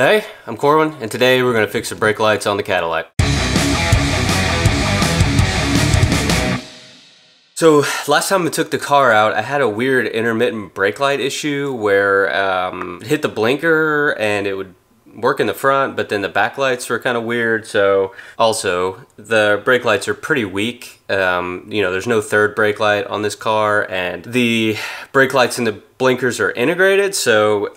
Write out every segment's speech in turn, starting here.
Hey, I'm Corwin, and today we're going to fix the brake lights on the Cadillac. So last time I took the car out, I had a weird intermittent brake light issue where it hit the blinker and it would work in the front, but then the back lights were kind of weird. So also the brake lights are pretty weak. You know, there's no third brake light on this car, and the brake lights in the blinkers are integrated, so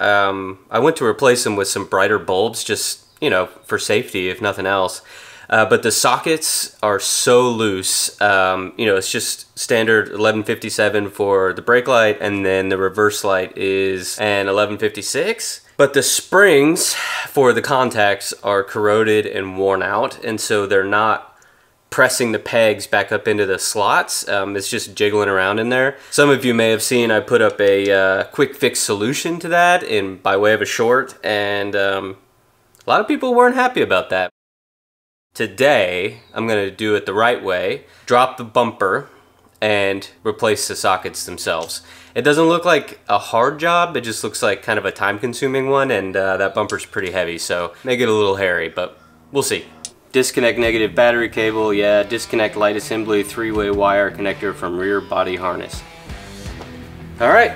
I went to replace them with some brighter bulbs, just, you know, for safety if nothing else. But the sockets are so loose. You know, it's just standard 1157 for the brake light, and then the reverse light is an 1156. But the springs for the contacts are corroded and worn out, and so they're not pressing the pegs back up into the slots. It's just jiggling around in there. Some of you may have seen I put up a quick fix solution to that by way of a short, and a lot of people weren't happy about that. Today, I'm gonna do it the right way, drop the bumper, and replace the sockets themselves. It doesn't look like a hard job, it just looks like kind of a time-consuming one, and that bumper's pretty heavy, so make it a little hairy, but we'll see. Disconnect negative battery cable, yeah. Disconnect light assembly, three-way wire connector from rear body harness. All right.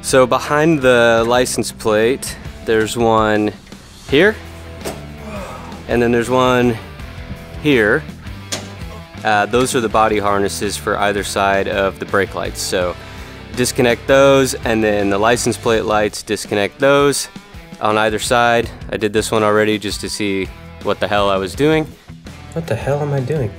So behind the license plate, there's one here, and then there's one here. Those are the body harnesses for either side of the brake lights. So disconnect those, and then the license plate lights, disconnect those on either side. I did this one already just to see what the hell I was doing. What the hell am I doing?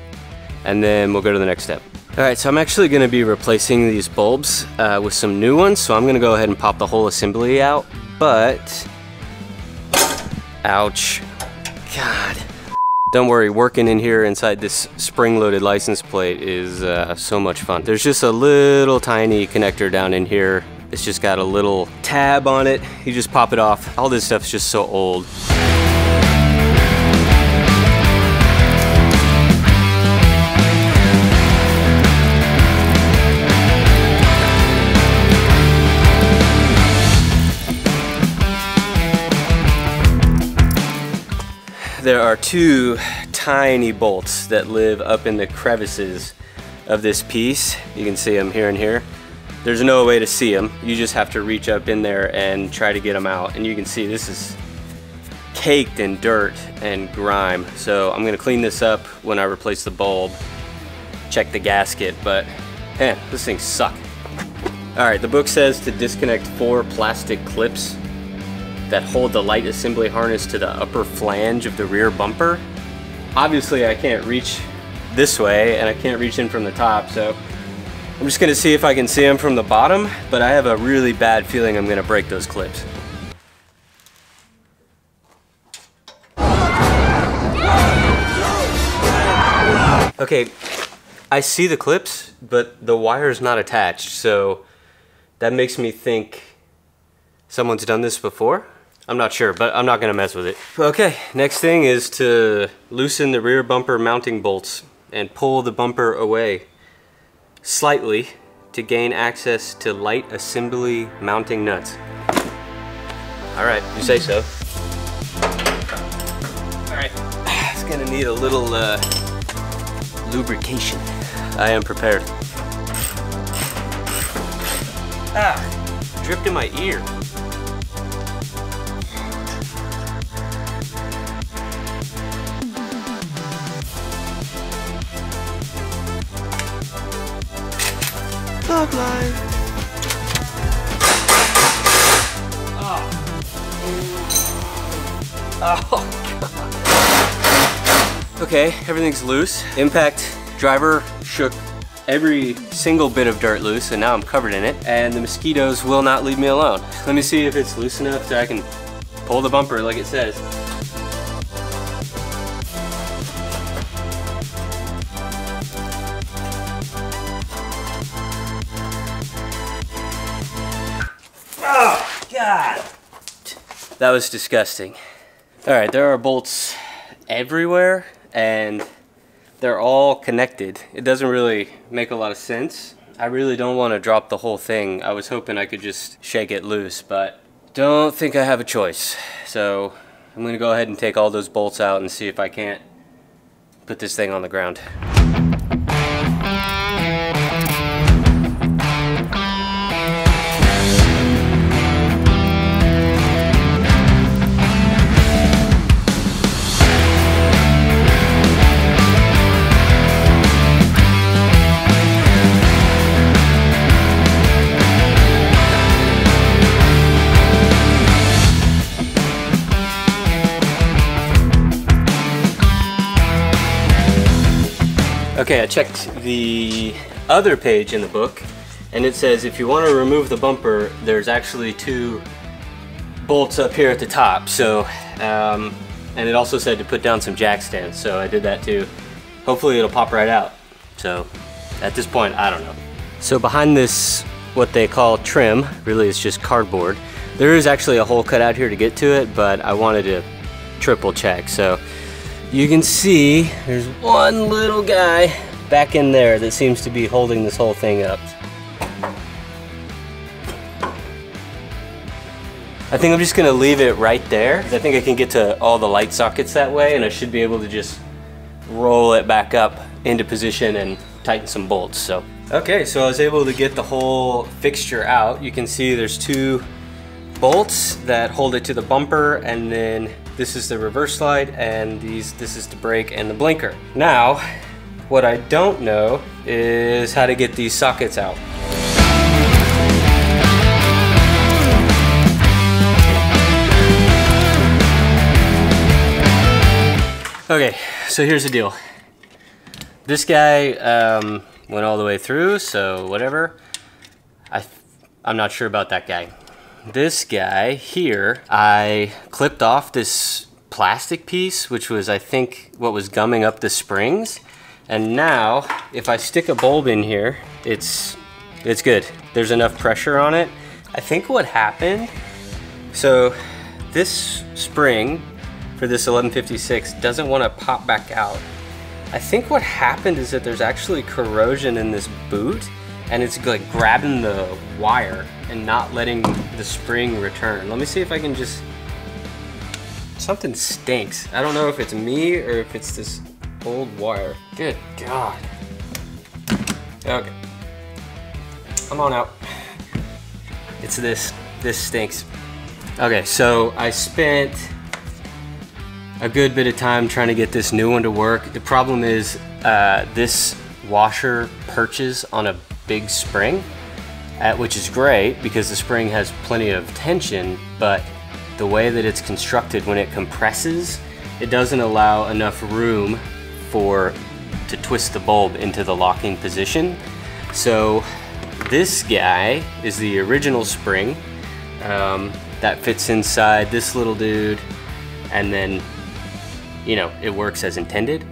And then we'll go to the next step. All right, so I'm actually gonna be replacing these bulbs with some new ones, so I'm gonna go ahead and pop the whole assembly out, but, ouch, God. Don't worry, working in here inside this spring-loaded license plate is so much fun. There's just a little tiny connector down in here. It's just got a little tab on it. You just pop it off. All this stuff's just so old. There are two tiny bolts that live up in the crevices of this piece. You can see them here and here. There's no way to see them. You just have to reach up in there and try to get them out. And you can see this is caked in dirt and grime. So I'm gonna clean this up when I replace the bulb, check the gasket, but man, this thing sucks. All right, the book says to disconnect four plastic clips that hold the light assembly harness to the upper flange of the rear bumper. Obviously I can't reach this way, and I can't reach in from the top, so I'm just gonna see if I can see them from the bottom, but I have a really bad feeling I'm gonna break those clips. Okay, I see the clips, but the wire's not attached, so that makes me think someone's done this before? I'm not sure, but I'm not gonna mess with it. Okay, next thing is to loosen the rear bumper mounting bolts and pull the bumper away slightly to gain access to light assembly mounting nuts. All right, you say so. All right, it's gonna need a little lubrication. I am prepared. Ah, dripped in my ear. Oh. Oh, God. Okay, everything's loose. Impact driver shook every single bit of dirt loose, and now I'm covered in it, and the mosquitoes will not leave me alone. Let me see if it's loose enough so I can pull the bumper like it says. God, that was disgusting. All right, there are bolts everywhere, and they're all connected. It doesn't really make a lot of sense. I really don't want to drop the whole thing. I was hoping I could just shake it loose, but don't think I have a choice. So I'm gonna go ahead and take all those bolts out and see if I can't put this thing on the ground. Okay, I checked the other page in the book, and it says if you want to remove the bumper, there's actually two bolts up here at the top. So, and it also said to put down some jack stands, so I did that too. Hopefully it'll pop right out. So, at this point, I don't know. So behind this, what they call trim, really it's just cardboard, there is actually a hole cut out here to get to it, but I wanted to triple check, so. You can see there's one little guy back in there that seems to be holding this whole thing up. I think I'm just gonna leave it right there. I think I can get to all the light sockets that way, and I should be able to just roll it back up into position and tighten some bolts, so. Okay, so I was able to get the whole fixture out. You can see there's two bolts that hold it to the bumper, and then this is the reverse slide, and this is the brake and the blinker. Now, what I don't know is how to get these sockets out. Okay, so here's the deal. This guy went all the way through, so whatever. I'm not sure about that guy. This guy here, I clipped off this plastic piece, which was, I think, what was gumming up the springs. And now, if I stick a bulb in here, it's good. There's enough pressure on it. I think what happened, so this spring for this 1156 doesn't want to pop back out. I think what happened is that there's actually corrosion in this boot, and it's like grabbing the wire and not letting the spring return. Let me see if I can just, something stinks. I don't know if it's me or if it's this old wire. Good God. Okay, come on out. It's this stinks. Okay, so I spent a good bit of time trying to get this new one to work. The problem is this washer perches on a big spring, which is great because the spring has plenty of tension, but the way that it's constructed, when it compresses, it doesn't allow enough room to twist the bulb into the locking position. So this guy is the original spring that fits inside this little dude, and then, you know, it works as intended.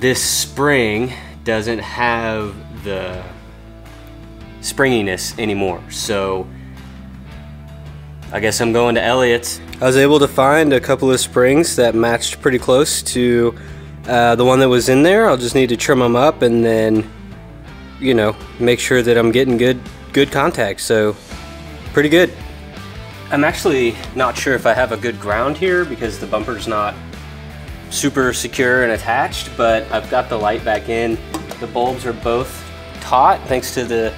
This spring doesn't have the springiness anymore, so I guess I'm going to Elliot's. I was able to find a couple of springs that matched pretty close to the one that was in there. I'll just need to trim them up and then, you know, make sure that I'm getting good contact, so pretty good. I'm actually not sure if I have a good ground here because the bumper's not super secure and attached, but I've got the light back in. The bulbs are both taut thanks to the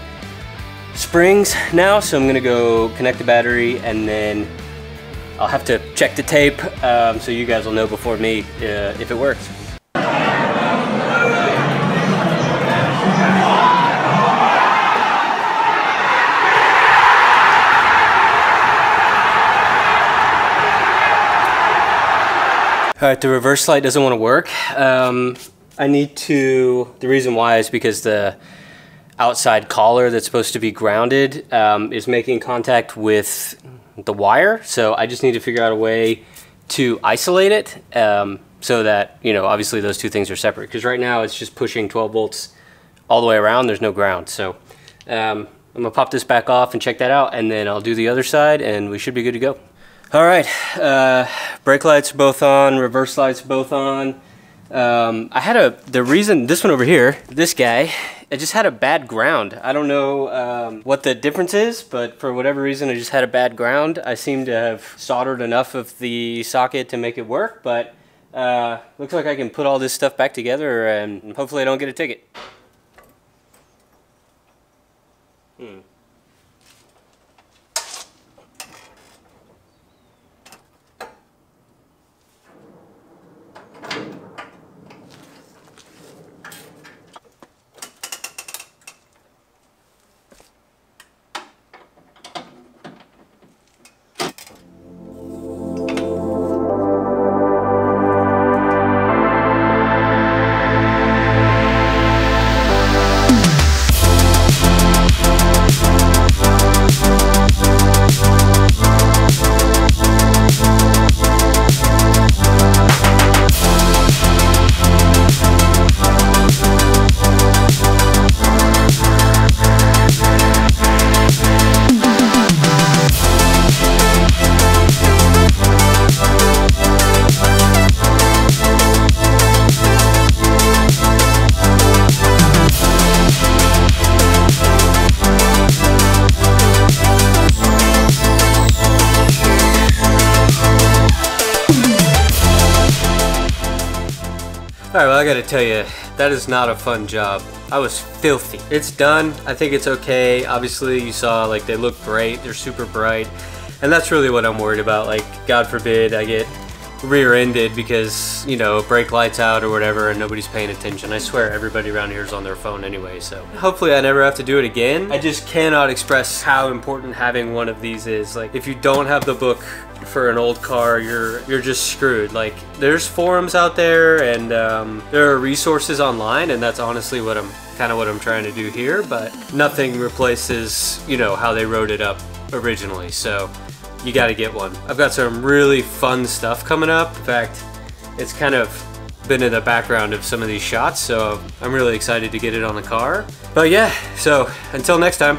springs now, so I'm gonna go connect the battery, and then I'll have to check the tape so you guys will know before me if it works. All right, the reverse light doesn't want to work. The reason why is because the outside collar that's supposed to be grounded is making contact with the wire, so I just need to figure out a way to isolate it so that, you know, obviously those two things are separate, because right now it's just pushing 12 volts all the way around. There's no ground, so I'm gonna pop this back off and check that out, and then I'll do the other side and we should be good to go. All right, brake lights both on, reverse lights both on. I had the reason this one over here, this guy, it just had a bad ground. I don't know what the difference is, but for whatever reason it just had a bad ground. I seem to have soldered enough of the socket to make it work, but looks like I can put all this stuff back together and hopefully I don't get a ticket. Alright, well I gotta tell you, that is not a fun job. I was filthy. It's done, I think it's okay. Obviously you saw like they look great, they're super bright. And that's really what I'm worried about. Like, God forbid I get rear-ended because, you know, brake lights out or whatever and nobody's paying attention. I swear everybody around here is on their phone anyway, so. Hopefully I never have to do it again. I just cannot express how important having one of these is. Like, if you don't have the book for an old car, you're just screwed. Like, there's forums out there and there are resources online, and that's honestly what I'm trying to do here, but nothing replaces, you know, how they wrote it up originally, so you gotta get one. I've got some really fun stuff coming up. In fact, it's kind of been in the background of some of these shots, so I'm really excited to get it on the car. But yeah, so until next time.